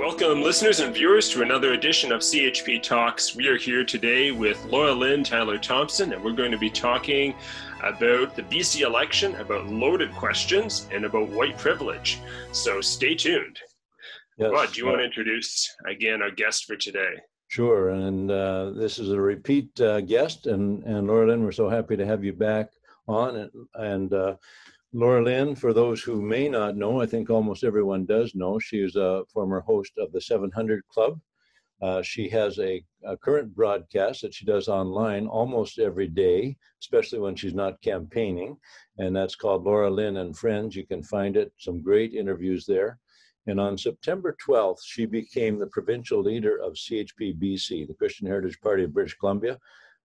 Welcome listeners and viewers to another edition of CHP Talks. We are here today with Laura Lynn Tyler-Thompson, and we're going to be talking about the BC election, about loaded questions, and about white privilege. So stay tuned. Yes, Rod, do you want to introduce again our guest for today? Sure, and this is a repeat guest, and Laura Lynn, we're so happy to have you back on. And Laura Lynn, for those who may not know, I think almost everyone does know, she is a former host of the 700 Club. She has a current broadcast that she does online almost every day, especially when she's not campaigning, and that's called Laura Lynn and Friends. You can find it, some great interviews there. And on September 12th, she became the provincial leader of CHP BC, the Christian Heritage Party of British Columbia,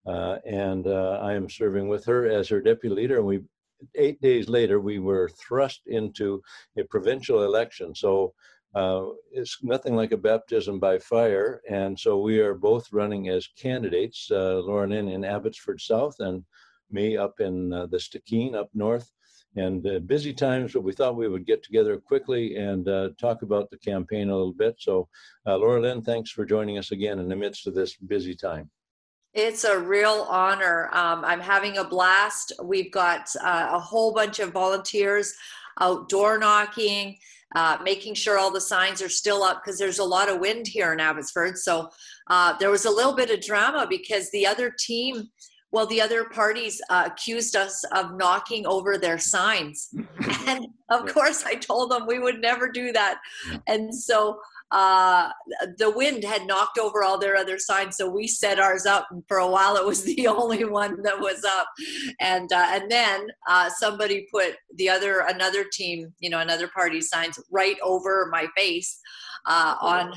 and I am serving with her as her deputy leader, and 8 days later, we were thrust into a provincial election. So it's nothing like a baptism by fire. And so we are both running as candidates, Laura Lynn in Abbotsford South and me up in the Stikine up north. And busy times, but we thought we would get together quickly and talk about the campaign a little bit. So Laura Lynn, thanks for joining us again in the midst of this busy time. It's a real honor. I'm having a blast. We've got a whole bunch of volunteers out door knocking, making sure all the signs are still up because there's a lot of wind here in Abbotsford. So there was a little bit of drama because the other team, well, the other parties accused us of knocking over their signs. And of course, I told them we would never do that. And so the wind had knocked over all their other signs, so we set ours up, and for a while it was the only one that was up, and then somebody put another team, another party's signs right over my face on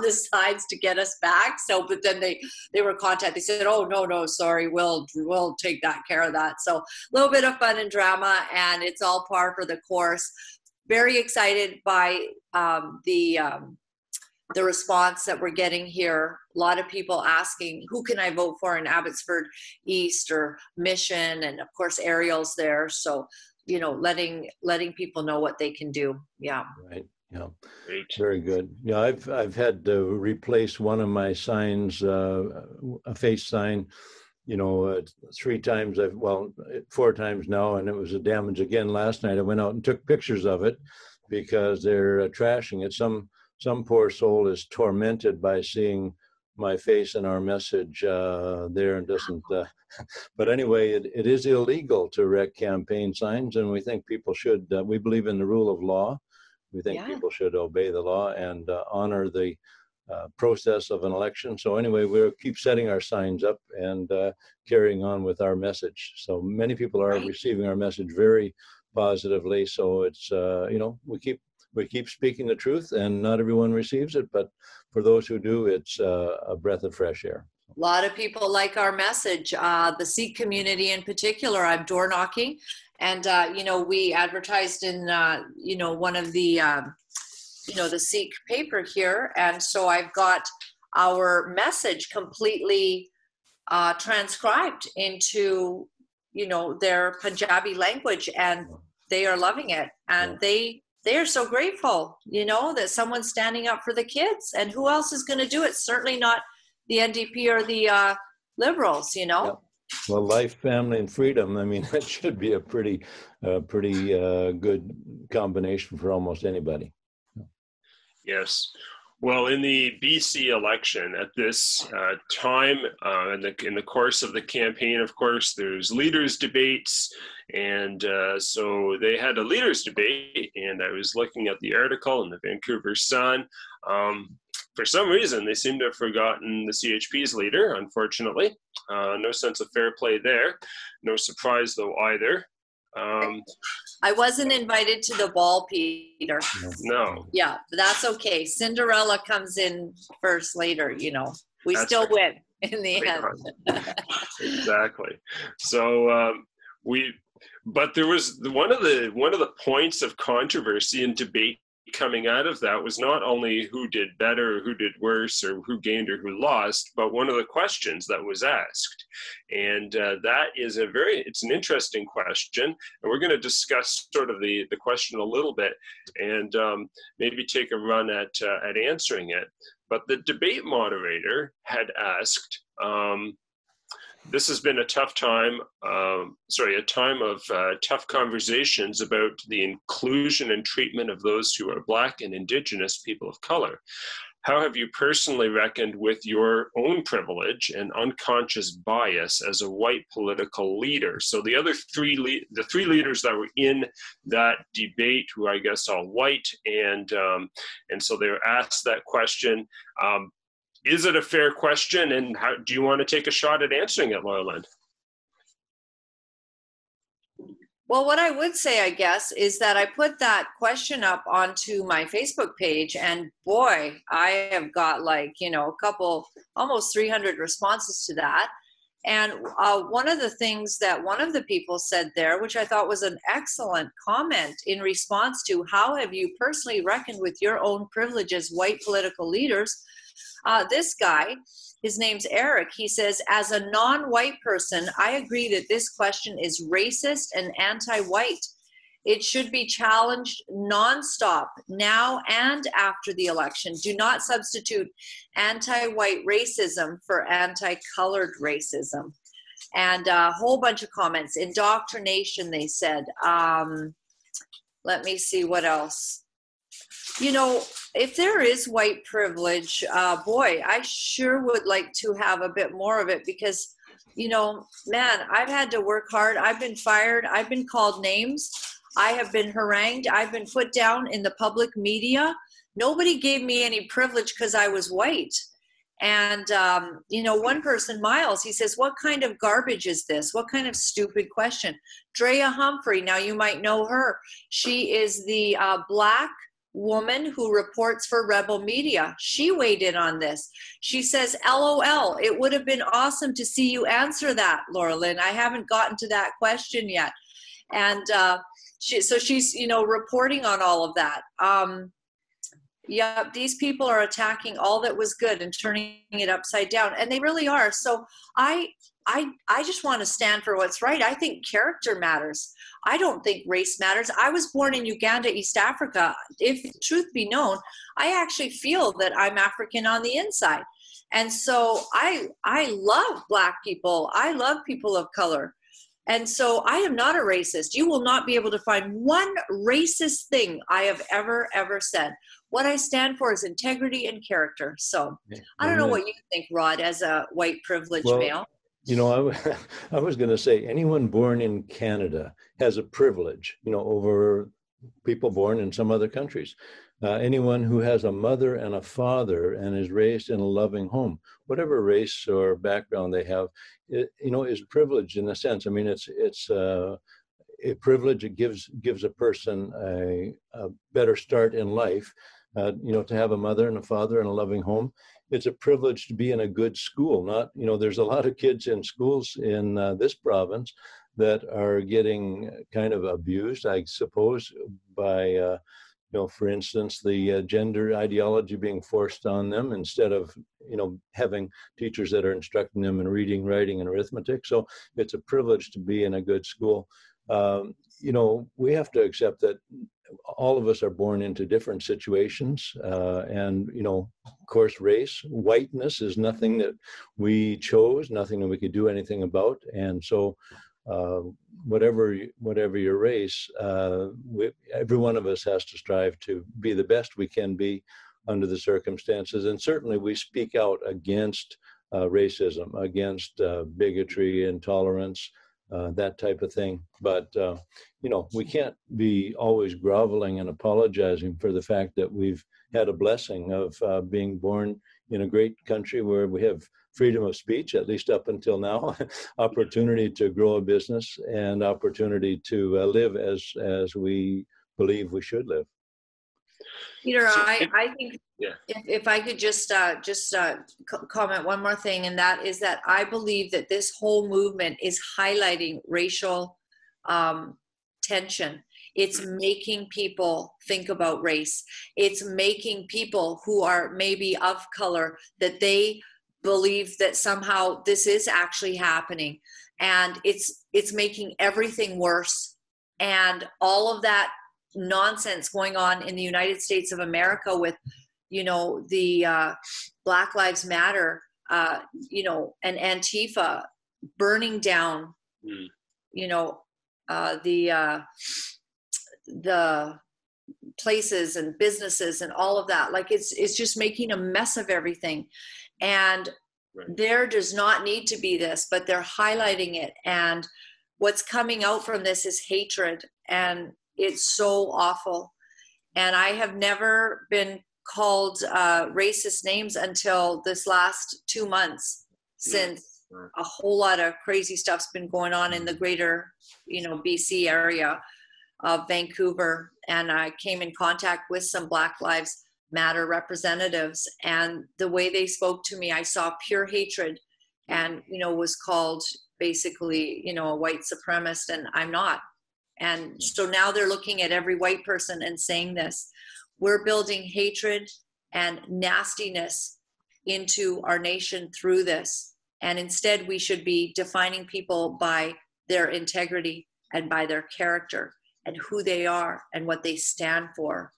the signs to get us back. So, but then they were contacted. They said, "Oh no, sorry, we'll take that care of that." So a little bit of fun and drama, and it's all par for the course. Very excited by the response that we're getting here. A lot of people asking, who can I vote for in Abbotsford East or Mission? And of course, Ariel's there. So, letting people know what they can do. Yeah. Right. Yeah. Great. Very good. Yeah. I've had to replace one of my signs, a face sign, four times now, and it was a damage again last night. I went out and took pictures of it because they're trashing it. Some poor soul is tormented by seeing my face and our message there and doesn't. But anyway, it is illegal to wreck campaign signs, and we think people should. We believe in the rule of law. We think people should obey the law and honor the process of an election. So anyway, we'll keep setting our signs up and carrying on with our message. So many people are receiving our message very positively. So it's we keep speaking the truth, and not everyone receives it, but for those who do, it's a breath of fresh air. A lot of people like our message. The Sikh community in particular, I'm door knocking, and we advertised in one of the the Sikh paper here. And so I've got our message completely transcribed into, their Punjabi language, and they are loving it. And they are so grateful, that someone's standing up for the kids, and who else is going to do it? Certainly not the NDP or the Liberals, Yeah. Well, life, family, and freedom. I mean, that should be a pretty good combination for almost anybody. Yes. Well, in the BC election at this time, in the course of the campaign, of course, there's leaders' debates. And so they had a leaders' debate, and I was looking at the article in the Vancouver Sun. For some reason, they seem to have forgotten the CHP's leader, unfortunately. No sense of fair play there. No surprise, though, either. I wasn't invited to the ball, Peter. No. Yeah, that's okay. Cinderella comes in first later, We that's still right. win in the end. Exactly. So but there was one of the points of controversy and debate coming out of that was not only who did better, who did worse, or who gained or who lost, but one of the questions that was asked. And that is a it's an interesting question. And we're going to discuss sort of the question a little bit and maybe take a run at answering it. But the debate moderator had asked, this has been a tough time, a time of tough conversations about the inclusion and treatment of those who are Black and Indigenous people of color. How have you personally reckoned with your own privilege and unconscious bias as a white political leader? So the other three leaders that were in that debate were, I guess, all white, and so they were asked that question. Is it a fair question, and how do you want to take a shot at answering it, Laura Lynn? Well, what I would say, I guess, is that I put that question up onto my Facebook page, and boy, I have got a couple, almost 300 responses to that. And one of the things that one of the people said there, which I thought was an excellent comment in response to how have you personally reckoned with your own privilege as white political leaders, this guy, his name's Eric, he says, as a non-white person, I agree that this question is racist and anti-white. It should be challenged nonstop, now and after the election. Do not substitute anti-white racism for anti-colored racism. And a whole bunch of comments. Indoctrination, they said. Let me see what else. You know, if there is white privilege, boy, I sure would like to have a bit more of it because, you know, man, I've had to work hard. I've been fired. I've been called names. I have been harangued. I've been put down in the public media. Nobody gave me any privilege because I was white. And, you know, one person, Miles, he says, what kind of garbage is this? What kind of stupid question? Drea Humphrey, now you might know her. She is the Black woman who reports for Rebel Media. She weighed in on this. She says, LOL, it would have been awesome to see you answer that, Laura Lynn. I haven't gotten to that question yet. And she's, you know, reporting on all of that. Yep, these people are attacking all that was good and turning it upside down. And they really are. So I just want to stand for what's right. I think character matters. I don't think race matters. I was born in Uganda, East Africa. If truth be known, I actually feel that I'm African on the inside. And so I love Black people. I love people of color. And so I am not a racist. You will not be able to find one racist thing I have ever, ever said. What I stand for is integrity and character. So I don't know what you think, Rod, as a white privileged male. You know, I was going to say anyone born in Canada has a privilege, you know, over people born in some other countries. Anyone who has a mother and a father and is raised in a loving home, whatever race or background they have, you know, is privileged in a sense. I mean, it's a privilege. It gives a person a better start in life, you know, to have a mother and a father and a loving home. It's a privilege to be in a good school. Not, you know, there's a lot of kids in schools in this province that are getting kind of abused, I suppose, by, you know, for instance, the gender ideology being forced on them instead of, you know, having teachers that are instructing them in reading, writing, and arithmetic. So it's a privilege to be in a good school. You know, we have to accept that all of us are born into different situations. And, you know, of course, race, whiteness is nothing that we chose, nothing that we could do anything about. And so whatever your race, every one of us has to strive to be the best we can be under the circumstances. And certainly we speak out against racism, against bigotry, intolerance, that type of thing. But, you know, we can't be always groveling and apologizing for the fact that we've had a blessing of being born in a great country where we have freedom of speech, at least up until now, opportunity to grow a business and opportunity to live as we believe we should live. Peter, I think if I could just comment one more thing, and that is that I believe that this whole movement is highlighting racial tension. It's making people think about race. It's making people who are maybe of color, that they believe that somehow this is actually happening. And it's making everything worse. And all of that nonsense going on in the United States of America with, you know, the Black Lives Matter, you know, and Antifa burning down, you know, the places and businesses and all of that. Like it's just making a mess of everything. And right. There does not need to be this, but they're highlighting it. And what's coming out from this is hatred. And it's so awful. And I have never been called racist names until this last 2 months, since a whole lot of crazy stuff's been going on in the greater, you know, BC area of Vancouver. And I came in contact with some Black Lives Matter representatives, and the way they spoke to me, I saw pure hatred, and, you know, was called basically, you know, a white supremacist, and I'm not. And so now they're looking at every white person and saying this. We're building hatred and nastiness into our nation through this. And instead, we should be defining people by their integrity and by their character and who they are and what they stand for.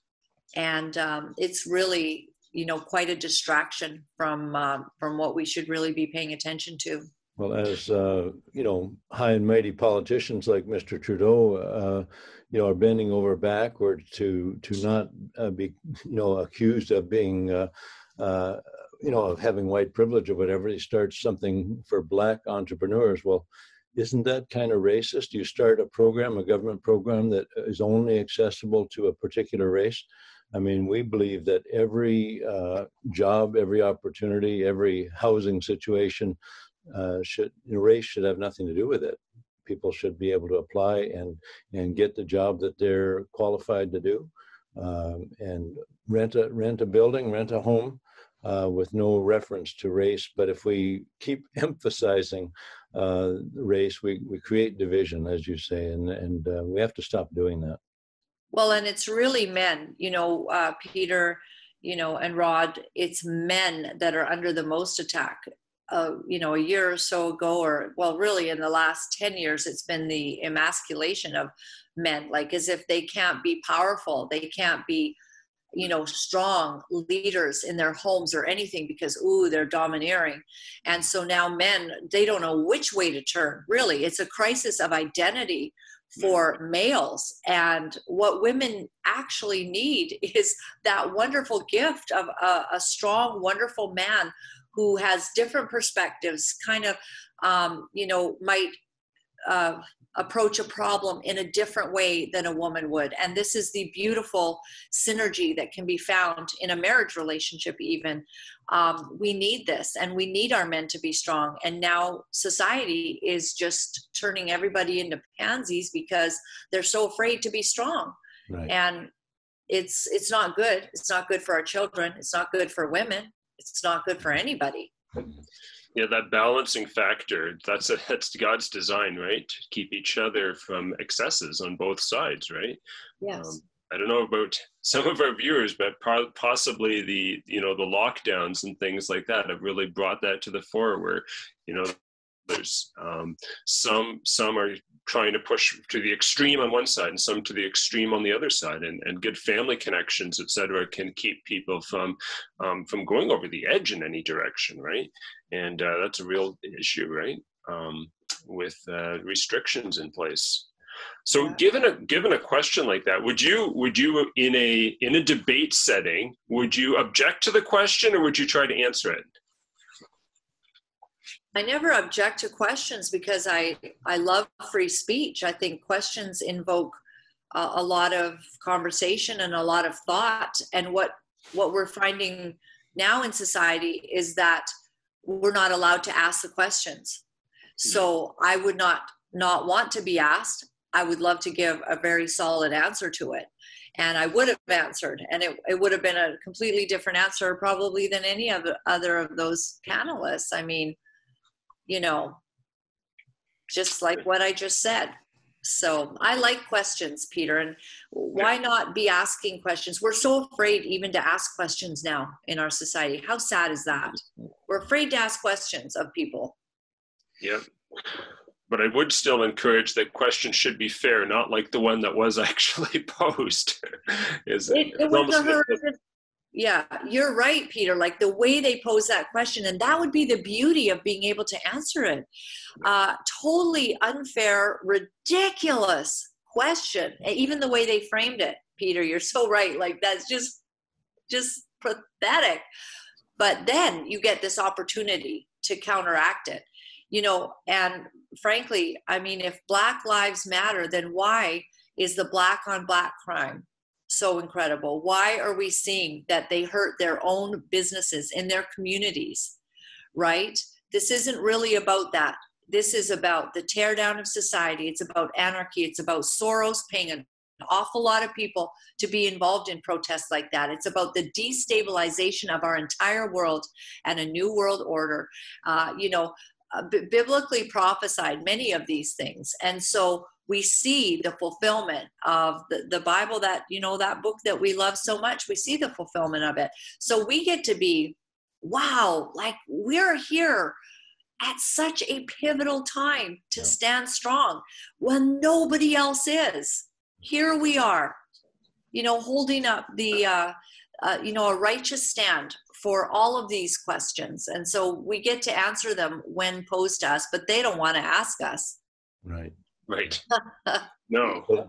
And it's really, you know, quite a distraction from what we should really be paying attention to. Well, as, you know, high and mighty politicians like Mr. Trudeau, you know, are bending over backwards to not be, you know, accused of being, you know, of having white privilege or whatever. He starts something for Black entrepreneurs. Well, isn't that kind of racist? You start a program, a government program that is only accessible to a particular race. I mean, we believe that every job, every opportunity, every housing situation, race should have nothing to do with it. People should be able to apply and get the job that they're qualified to do, and rent a building, rent a home, with no reference to race. But if we keep emphasizing race, we create division, as you say, and we have to stop doing that. Well, and it's really men, you know, Peter, you know, and Rod, it's men that are under the most attack. You know, a year or so ago, or well, really in the last 10 years, it's been the emasculation of men, like as if they can't be powerful, they can't be, you know, strong leaders in their homes or anything because, ooh, they're domineering. And so now men, they don't know which way to turn, really. It's a crisis of identity for males. And what women actually need is that wonderful gift of a strong, wonderful man who has different perspectives, kind of, you know, might approach a problem in a different way than a woman would. And this is the beautiful synergy that can be found in a marriage relationship even. We need this, and we need our men to be strong. And now society is just turning everybody into pansies because they're so afraid to be strong. Right. And it's not good. It's not good for our children. It's not good for women. It's not good for anybody. Yeah, that balancing factor, that's God's design, right? To keep each other from excesses on both sides, right? Yes. I don't know about some of our viewers, but possibly the, you know, the lockdowns and things like that have really brought that to the fore where, you know, there's some are trying to push to the extreme on one side and some to the extreme on the other side, and good family connections, etc., can keep people from going over the edge in any direction, right? And that's a real issue, right? With restrictions in place. So yeah. Given a question like that, would you in a debate setting, would you object to the question or would you try to answer it? I never object to questions because I love free speech. I think questions invoke a lot of conversation and a lot of thought. And what we're finding now in society is that we're not allowed to ask the questions. So I would not want to be asked. I would love to give a very solid answer to it. And I would have answered, and it would have been a completely different answer probably than any other of those panelists. I mean, you know, just like what I just said. So I like questions, Peter, and why not be asking questions? We're so afraid even to ask questions now in our society. How sad is that? We're afraid to ask questions of people. Yeah. But I would still encourage that questions should be fair, not like the one that was actually posed. Yeah, you're right, Peter. Like the way they pose that question, and that would be the beauty of being able to answer it. Totally unfair, ridiculous question. Even the way they framed it, Peter, you're so right. Like that's just pathetic. But then you get this opportunity to counteract it. You know, and frankly, I mean, if Black Lives Matter, then why is the black on black crime so incredible? Why are we seeing that they hurt their own businesses in their communities, right? This isn't really about that. This is about the teardown of society. It's about anarchy. It's about Soros paying an awful lot of people to be involved in protests like that. It's about the destabilization of our entire world and a new world order. You know, biblically prophesied many of these things. And so we see the fulfillment of the Bible, that, you know, that book that we love so much, we see the fulfillment of it. So we get to be, wow, like we're here at such a pivotal time to stand strong when nobody else is. Here we are, you know, holding up the, you know, a righteous stand for all of these questions. And so we get to answer them when posed to us, but they don't want to ask us. Right. Right. No.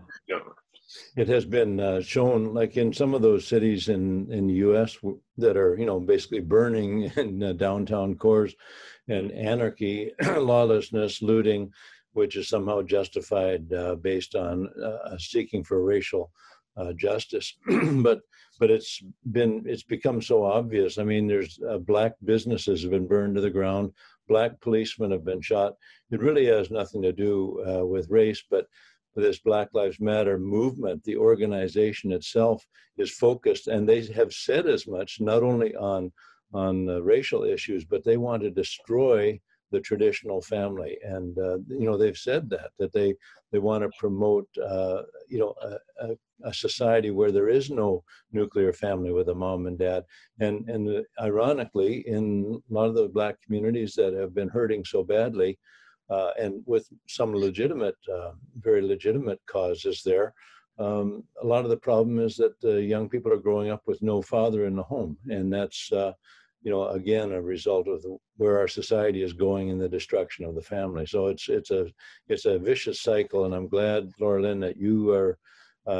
It has been shown, like in some of those cities in the U.S. that are, you know, basically burning in downtown cores and anarchy, lawlessness, looting, which is somehow justified based on seeking for racial justice. But it's become so obvious. I mean, there's black businesses have been burned to the ground. Black policemen have been shot. It really has nothing to do with race, but this Black Lives Matter movement, the organization itself is focused, and they have said as much, not only on racial issues, but they want to destroy the traditional family. And, you know, they've said that they want to promote, you know, a society where there is no nuclear family with a mom and dad. And ironically, in a lot of the black communities that have been hurting so badly, and with some legitimate, very legitimate causes there, a lot of the problem is that young people are growing up with no father in the home. And that's, you know, again, a result of where our society is going in the destruction of the family. So it's a vicious cycle. And I'm glad, Laura Lynn, that you are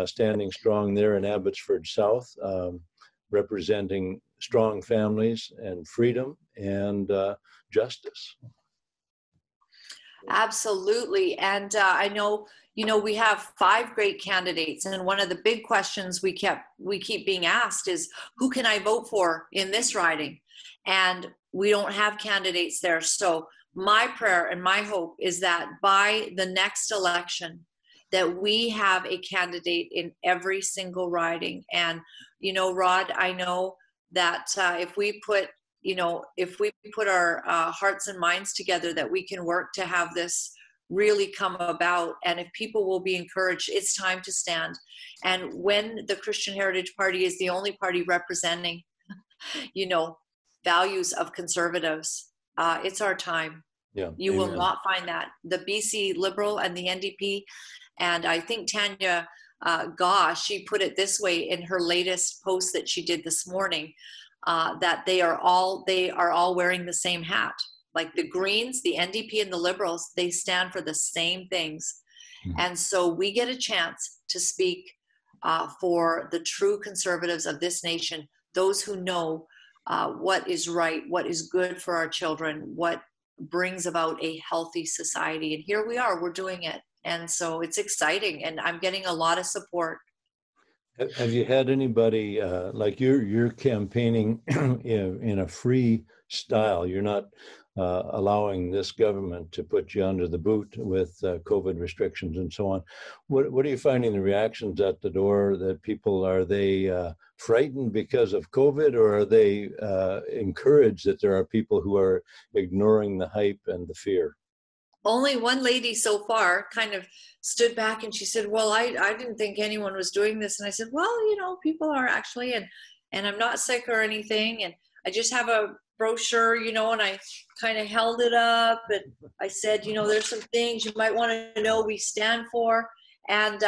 standing strong there in Abbotsford South, representing strong families and freedom and justice. Absolutely. And I know, you know, we have five great candidates. And one of the big questions we keep being asked is, who can I vote for in this riding? And we don't have candidates there. So my prayer and my hope is that by the next election, that we have a candidate in every single riding. And, you know, Rod, I know that if we put our hearts and minds together, that we can work to have this really come about. And if people will be encouraged, it's time to stand. And when the Christian Heritage Party is the only party representing, you know, values of conservatives, it's our time. Yeah, you will not find that. The BC Liberal and the NDP, and I think Tanya Gosh, she put it this way in her latest post that she did this morning, that they are all wearing the same hat. Like the Greens, the NDP, and the Liberals, they stand for the same things. Mm-hmm. And so we get a chance to speak for the true conservatives of this nation, those who know what is right, what is good for our children, what brings about a healthy society. And here we are, we're doing it. And so it's exciting, and I'm getting a lot of support. Have you had anybody like you're campaigning in a free style? You're not allowing this government to put you under the boot with COVID restrictions and so on. What are you finding the reactions at the door? That people, are they frightened because of COVID, or are they encouraged that there are people who are ignoring the hype and the fear? Only one lady so far kind of stood back and she said, well, I didn't think anyone was doing this. And I said, well, you know, people are actually, and I'm not sick or anything. And I just have a brochure, you know, and I kind of held it up and I said, you know, there's some things you might want to know we stand for. And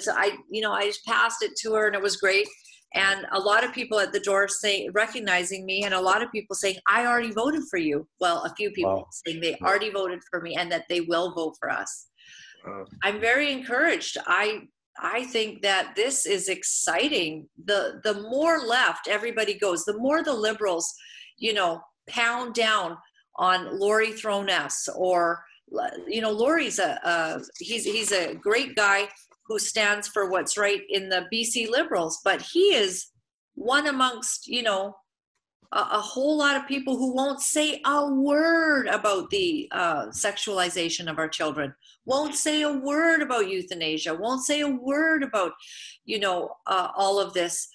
so I, you know, I just passed it to her and it was great. And a lot of people at the door recognizing me, and a lot of people saying, I already voted for you. Well, a few people saying they already voted for me and that they will vote for us. I'm very encouraged. I think that this is exciting. The more left everybody goes, the more the Liberals, you know, pound down on Laurie Throness, or, you know, Laurie's he's a great guy who stands for what's right in the BC Liberals, but he is one amongst, you know, a whole lot of people who won't say a word about the sexualization of our children, won't say a word about euthanasia, won't say a word about, you know, all of this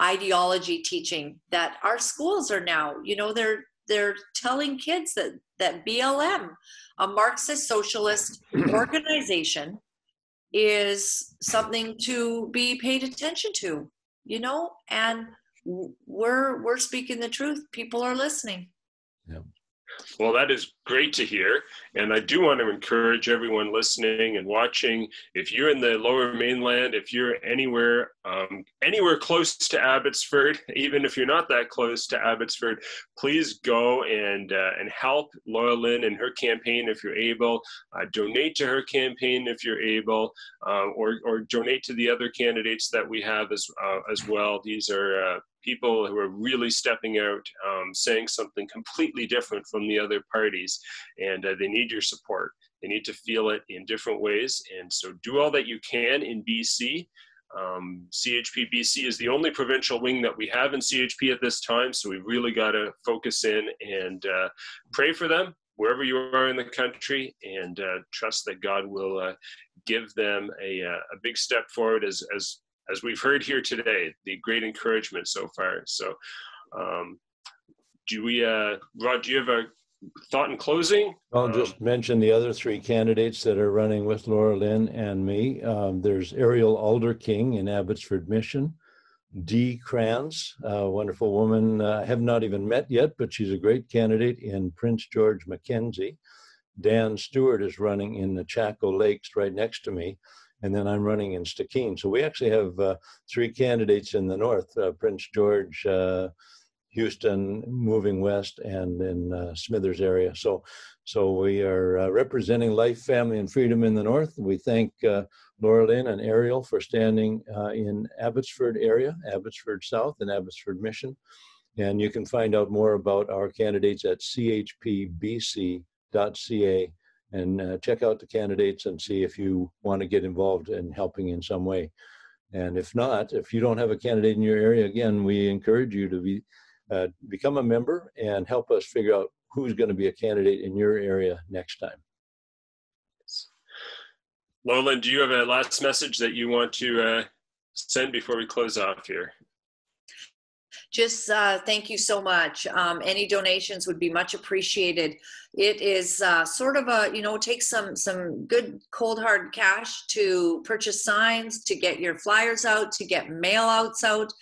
ideology teaching that our schools are now, you know, they're telling kids that BLM, a Marxist socialist organization, is something to be paid attention to, you know, and we're speaking the truth. People are listening. Yeah. Well, that is great to hear. And I do want to encourage everyone listening and watching, if you're in the Lower Mainland, if you're anywhere close to Abbotsford, even if you're not that close to Abbotsford, please go and help Laura Lynn and her campaign if you're able. Donate to her campaign if you're able, or donate to the other candidates that we have as well. These are people who are really stepping out, saying something completely different from the other parties, and they need your support. They need to feel it in different ways, and so do all that you can in BC. CHP BC is the only provincial wing that we have in CHP at this time, so we really got to focus in and pray for them wherever you are in the country, and trust that God will give them a big step forward as we've heard here today, the great encouragement so far. So Rod, do you have a thought in closing? I'll just mention the other three candidates that are running with Laura Lynn and me. There's Ariel Alder King in Abbotsford Mission, Dee Kranz, a wonderful woman I have not even met yet, but she's a great candidate in Prince George McKenzie. Dan Stewart is running in the Chaco Lakes right next to me. And then I'm running in Stikine. So we actually have three candidates in the north, Prince George, Houston, moving west, and in Smithers area. So we are representing life, family, and freedom in the north. We thank Laura Lynn and Ariel for standing in Abbotsford area, Abbotsford South and Abbotsford Mission. And you can find out more about our candidates at chpbc.ca. And check out the candidates and see if you want to get involved in helping in some way. And if not, if you don't have a candidate in your area, again, we encourage you to become a member and help us figure out who's going to be a candidate in your area next time. Laura Lynn, do you have a last message that you want to send before we close off here? Just thank you so much. Any donations would be much appreciated. It is sort of a, you know, take some good cold hard cash to purchase signs, to get your flyers out, to get mail outs out,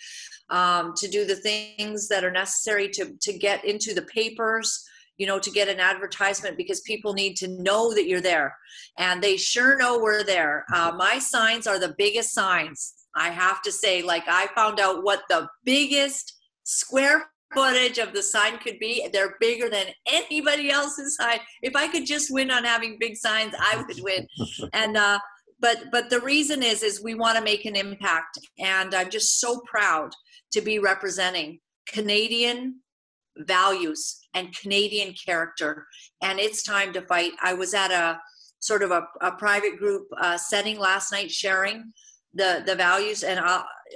to do the things that are necessary to get into the papers, you know, to get an advertisement, because people need to know that you're there. And they sure know we're there. My signs are the biggest signs. I have to say, like, I found out what the biggest square footage of the sign could be. They're bigger than anybody else's sign. If I could just win on having big signs, I would win. And but the reason is we want to make an impact, and I'm just so proud to be representing Canadian values and Canadian character. And it's time to fight. I was at a sort of a private group setting last night, sharing the values, and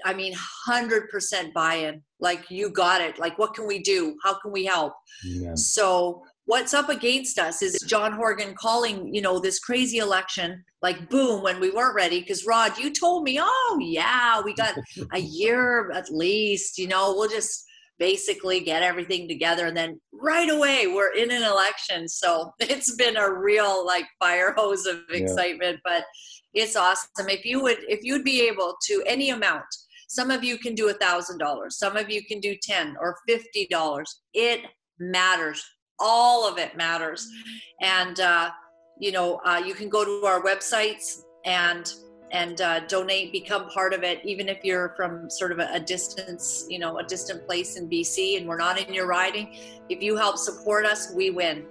I mean 100% buy-in, like, you got it, like, what can we do, how can we help? Yeah. So what's up against us is John Horgan calling, you know, this crazy election, like, boom, when we weren't ready, because Rod, you told me, oh yeah, we got a year at least, you know, we'll just basically get everything together, and then right away we're in an election. So it's been a real like fire hose of excitement, but it's awesome. If you'd be able to any amount, some of you can do $1,000, some of you can do $10 or $50. It matters. All of it matters. And you can go to our websites and donate, become part of it, even if you're from sort of a distant place in BC and we're not in your riding. If you help support us, we win.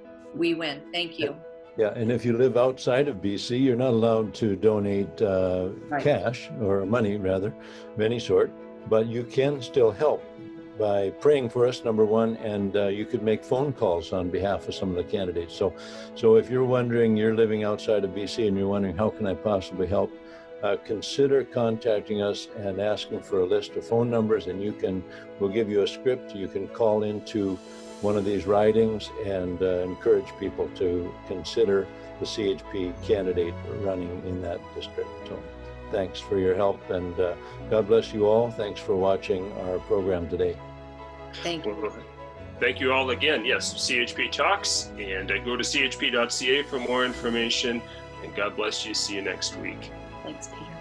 Thank you. Yeah, and if you live outside of BC, you're not allowed to donate cash or money, rather, of any sort, but you can still help by praying for us, number one, and you could make phone calls on behalf of some of the candidates. So if you're wondering, you're living outside of BC and you're wondering, how can I possibly help? Consider contacting us and asking for a list of phone numbers, and we'll give you a script. You can call into one of these ridings and encourage people to consider the CHP candidate running in that district. So thanks for your help, and God bless you all. Thanks for watching our program today. Thank you. Well, thank you all again. Yes, CHP Talks, and go to chp.ca for more information, and God bless you. See you next week. Thanks, Peter.